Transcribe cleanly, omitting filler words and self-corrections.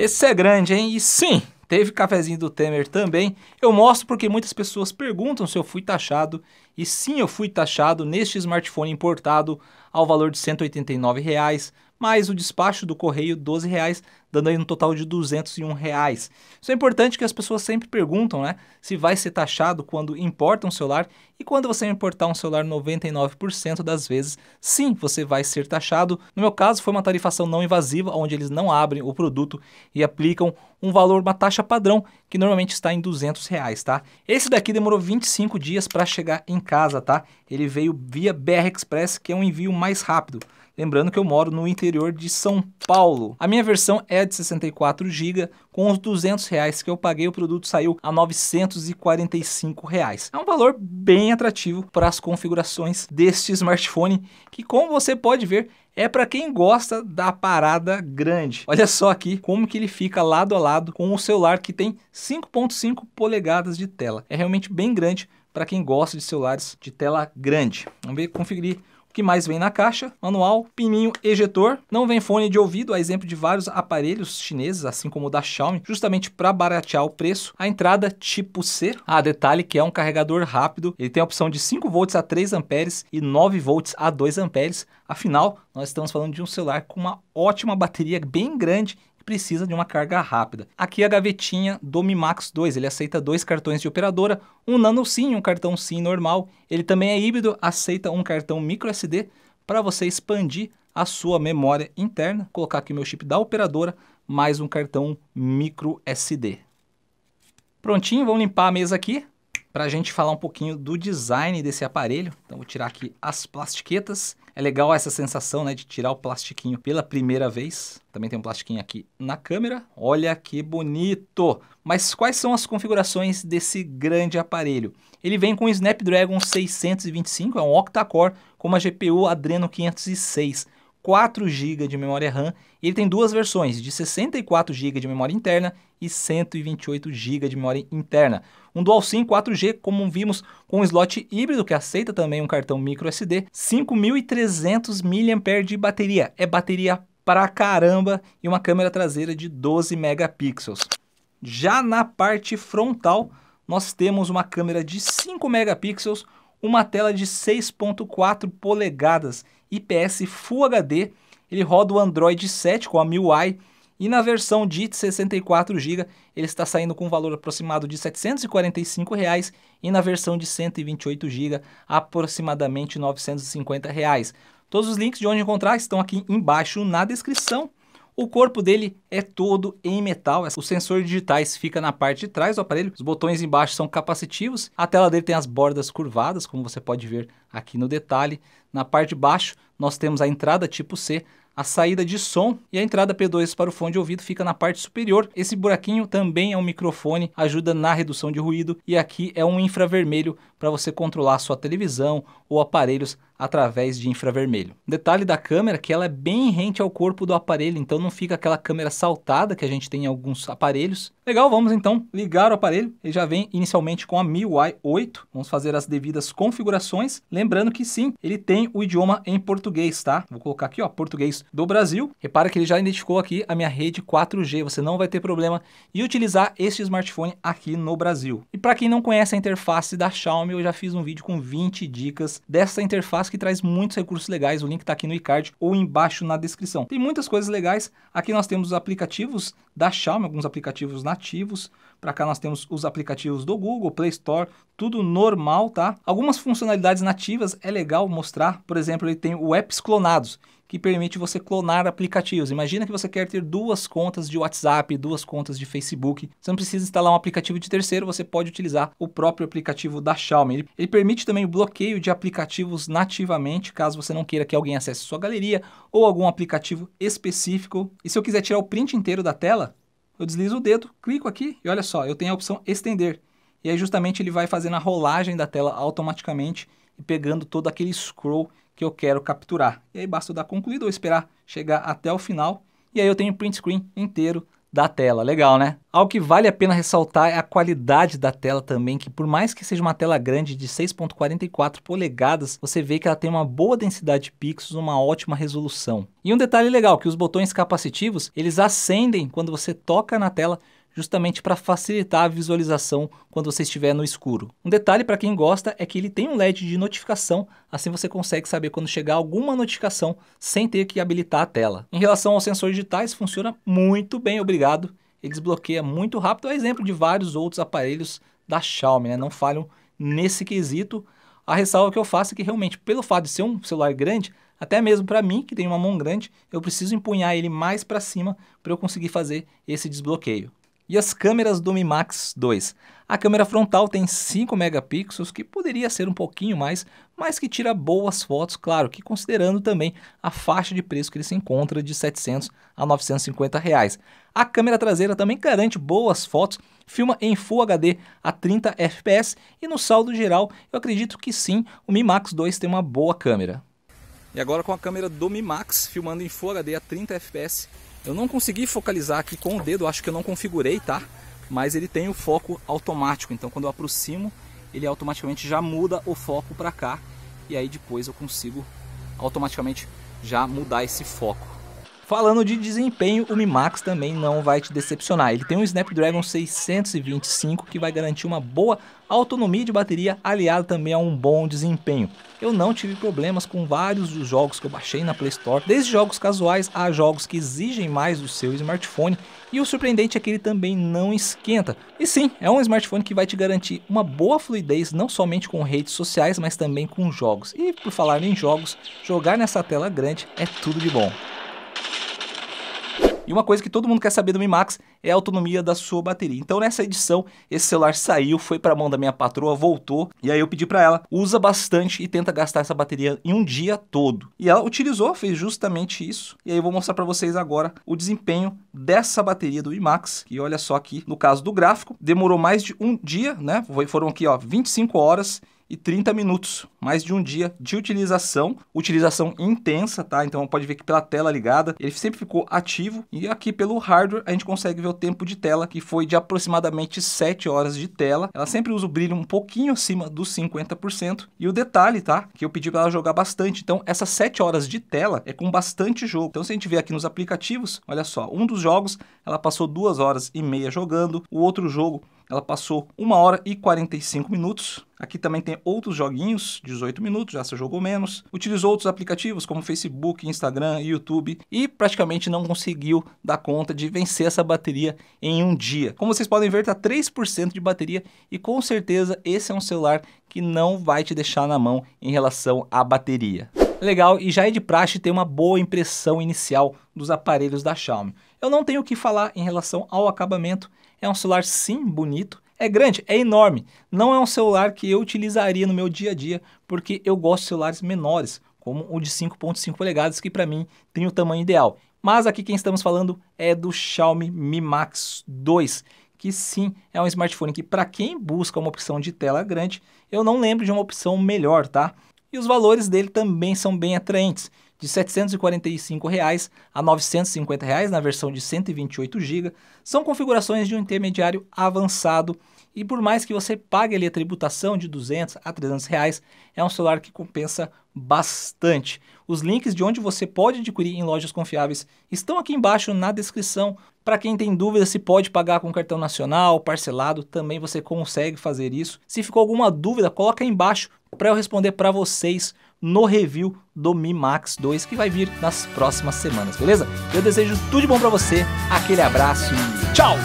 Esse é grande, hein? E sim, teve cafezinho do Temer também. Eu mostro porque muitas pessoas perguntam se eu fui taxado. E sim, eu fui taxado neste smartphone importado ao valor de R$ 189,00, mais o despacho do correio R$ 12,00, dando aí um total de R$ 201,00. Isso é importante que as pessoas sempre perguntam, né? Se vai ser taxado quando importa um celular. E quando você importar um celular, 99% das vezes, sim, você vai ser taxado. No meu caso, foi uma tarifação não invasiva, onde eles não abrem o produto e aplicam um valor, uma taxa padrão, que normalmente está em R$ 200,00, tá? Esse daqui demorou 25 dias para chegar em casa, tá? Ele veio via BR Express, que é um envio mais rápido. Lembrando que eu moro no interior de São Paulo. A minha versão é de 64 GB, com os R$ 200 que eu paguei, o produto saiu a R$ 945. É um valor bem atrativo para as configurações deste smartphone, que como você pode ver, é para quem gosta da parada grande. Olha só aqui como que ele fica lado a lado com o celular que tem 5.5 polegadas de tela. É realmente bem grande para quem gosta de celulares de tela grande. Vamos ver, conferir o que mais vem na caixa. Manual, pininho, ejetor. Não vem fone de ouvido, a exemplo de vários aparelhos chineses, assim como o da Xiaomi, justamente para baratear o preço. A entrada tipo C. Ah, detalhe que é um carregador rápido. Ele tem a opção de 5 volts a 3 amperes e 9 volts a 2 amperes. Afinal, nós estamos falando de um celular com uma ótima bateria bem grande, precisa de uma carga rápida. Aqui a gavetinha do Mi Max 2, ele aceita 2 cartões de operadora, um nano SIM e um cartão SIM normal. Ele também é híbrido, aceita um cartão microSD para você expandir a sua memória interna. Vou colocar aqui o meu chip da operadora, mais um cartão microSD. Prontinho, vamos limpar a mesa aqui para a gente falar um pouquinho do design desse aparelho. Então vou tirar aqui as plastiquetas. É legal essa sensação, né, de tirar o plastiquinho pela primeira vez. Também tem um plastiquinho aqui na câmera. Olha que bonito! Mas quais são as configurações desse grande aparelho? Ele vem com o Snapdragon 625, é um octa-core, com uma GPU Adreno 506, 4 GB de memória RAM. Ele tem duas versões, de 64 GB de memória interna e 128 GB de memória interna. Um Dual SIM 4G, como vimos, com um slot híbrido que aceita também um cartão microSD. 5.300 mAh de bateria. É bateria pra caramba e uma câmera traseira de 12 megapixels. Já na parte frontal, nós temos uma câmera de 5 megapixels, uma tela de 6.4 polegadas, IPS Full HD. Ele roda o Android 7 com a MIUI. E na versão de 64 GB, ele está saindo com um valor aproximado de R$ 745,00 e na versão de 128 GB, aproximadamente R$ 950,00. Todos os links de onde encontrar estão aqui embaixo na descrição. O corpo dele é todo em metal, os sensores digitais fica na parte de trás do aparelho, os botões embaixo são capacitivos, a tela dele tem as bordas curvadas, como você pode ver aqui no detalhe. Na parte de baixo, nós temos a entrada tipo C, a saída de som e a entrada P2 para o fone de ouvido fica na parte superior. Esse buraquinho também é um microfone, ajuda na redução de ruído. E aqui é um infravermelho para você controlar a sua televisão ou aparelhos através de infravermelho. Detalhe da câmera que ela é bem rente ao corpo do aparelho, então não fica aquela câmera saltada que a gente tem em alguns aparelhos. Legal, vamos então ligar o aparelho. Ele já vem inicialmente com a MIUI 8. Vamos fazer as devidas configurações. Lembrando que sim, ele tem o idioma em português, tá? Vou colocar aqui, ó, português do Brasil. Repara que ele já identificou aqui a minha rede 4G. Você não vai ter problema em utilizar este smartphone aqui no Brasil. E para quem não conhece a interface da Xiaomi, eu já fiz um vídeo com 20 dicas dessa interface que traz muitos recursos legais, o link está aqui no iCard ou embaixo na descrição. Tem muitas coisas legais, aqui nós temos os aplicativos da Xiaomi, alguns aplicativos nativos, para cá nós temos os aplicativos do Google, Play Store, tudo normal, tá? Algumas funcionalidades nativas é legal mostrar, por exemplo, ele tem o apps clonados, que permite você clonar aplicativos. Imagina que você quer ter 2 contas de WhatsApp, 2 contas de Facebook. Você não precisa instalar um aplicativo de terceiro, você pode utilizar o próprio aplicativo da Xiaomi. Ele permite também o bloqueio de aplicativos nativamente, caso você não queira que alguém acesse sua galeria ou algum aplicativo específico. E se eu quiser tirar o print inteiro da tela, eu deslizo o dedo, clico aqui e olha só, eu tenho a opção estender. E aí justamente ele vai fazendo a rolagem da tela automaticamente e pegando todo aquele scroll que eu quero capturar. E aí basta eu dar concluído ou esperar chegar até o final. E aí eu tenho o print screen inteiro da tela. Legal, né? Algo que vale a pena ressaltar é a qualidade da tela também, que por mais que seja uma tela grande de 6.44 polegadas, você vê que ela tem uma boa densidade de pixels, uma ótima resolução. E um detalhe legal, que os botões capacitivos, eles acendem quando você toca na tela, justamente para facilitar a visualização quando você estiver no escuro. Um detalhe para quem gosta é que ele tem um LED de notificação, assim você consegue saber quando chegar alguma notificação sem ter que habilitar a tela. Em relação aos sensores digitais, funciona muito bem, obrigado. Ele desbloqueia muito rápido, é exemplo de vários outros aparelhos da Xiaomi, né? Não falham nesse quesito. A ressalva que eu faço é que realmente, pelo fato de ser um celular grande, até mesmo para mim, que tem uma mão grande, eu preciso empunhar ele mais para cima para eu conseguir fazer esse desbloqueio. E as câmeras do Mi Max 2. A câmera frontal tem 5 megapixels, que poderia ser um pouquinho mais, mas que tira boas fotos, claro, que considerando também a faixa de preço que ele se encontra de R$ 700 a R$ 950 reais. A câmera traseira também garante boas fotos, filma em Full HD a 30 fps e no saldo geral, eu acredito que sim, o Mi Max 2 tem uma boa câmera. E agora com a câmera do Mi Max filmando em Full HD a 30 fps, eu não consegui focalizar aqui com o dedo, acho que eu não configurei, tá? Mas ele tem o foco automático, então quando eu aproximo, ele automaticamente já muda o foco para cá. E aí depois eu consigo automaticamente já mudar esse foco. Falando de desempenho, o Mi Max também não vai te decepcionar. Ele tem um Snapdragon 625 que vai garantir uma boa autonomia de bateria, aliado também a um bom desempenho. Eu não tive problemas com vários dos jogos que eu baixei na Play Store, desde jogos casuais a jogos que exigem mais do seu smartphone, e o surpreendente é que ele também não esquenta. E sim, é um smartphone que vai te garantir uma boa fluidez, não somente com redes sociais, mas também com jogos. E por falar em jogos, jogar nessa tela grande é tudo de bom. E uma coisa que todo mundo quer saber do Mi Max é a autonomia da sua bateria. Então nessa edição, esse celular saiu, foi para a mão da minha patroa, voltou. E aí eu pedi para ela, usa bastante e tenta gastar essa bateria em um dia todo. E ela utilizou, fez justamente isso. E aí eu vou mostrar para vocês agora o desempenho dessa bateria do Mi Max. E olha só aqui, no caso do gráfico, demorou mais de um dia, né? Foram aqui, ó, 25 horas. E 30 minutos, mais de um dia de utilização intensa, tá? Então pode ver que pela tela ligada, ele sempre ficou ativo, e aqui pelo hardware a gente consegue ver o tempo de tela, que foi de aproximadamente 7 horas de tela. Ela sempre usa o brilho um pouquinho acima dos 50%, e o detalhe, tá? Que eu pedi para ela jogar bastante, então essas 7 horas de tela é com bastante jogo. Então se a gente ver aqui nos aplicativos, olha só, um dos jogos ela passou 2 horas e meia jogando, o outro jogo ela passou 1 hora e 45 minutos. Aqui também tem outros joguinhos, 18 minutos, já se jogou menos. Utilizou outros aplicativos como Facebook, Instagram, YouTube, e praticamente não conseguiu dar conta de vencer essa bateria em um dia. Como vocês podem ver, tá 3% de bateria, e com certeza esse é um celular que não vai te deixar na mão em relação à bateria. Legal, e já é de praxe ter uma boa impressão inicial dos aparelhos da Xiaomi. Eu não tenho o que falar em relação ao acabamento. É um celular sim bonito, é grande, é enorme, não é um celular que eu utilizaria no meu dia a dia, porque eu gosto de celulares menores, como o de 5.5 polegadas, que para mim tem o tamanho ideal. Mas aqui quem estamos falando é do Xiaomi Mi Max 2, que sim, é um smartphone que para quem busca uma opção de tela grande, eu não lembro de uma opção melhor, tá? E os valores dele também são bem atraentes, de R$ 745 a R$ 950 na versão de 128 GB, são configurações de um intermediário avançado, e por mais que você pague ali a tributação de R$ 200 a R$ 300 reais, é um celular que compensa bastante. Os links de onde você pode adquirir em lojas confiáveis estão aqui embaixo na descrição. Para quem tem dúvida se pode pagar com cartão nacional, parcelado, também você consegue fazer isso. Se ficou alguma dúvida, coloca aí embaixo para eu responder para vocês no review do Mi Max 2, que vai vir nas próximas semanas, beleza? Eu desejo tudo de bom para você, aquele abraço e tchau!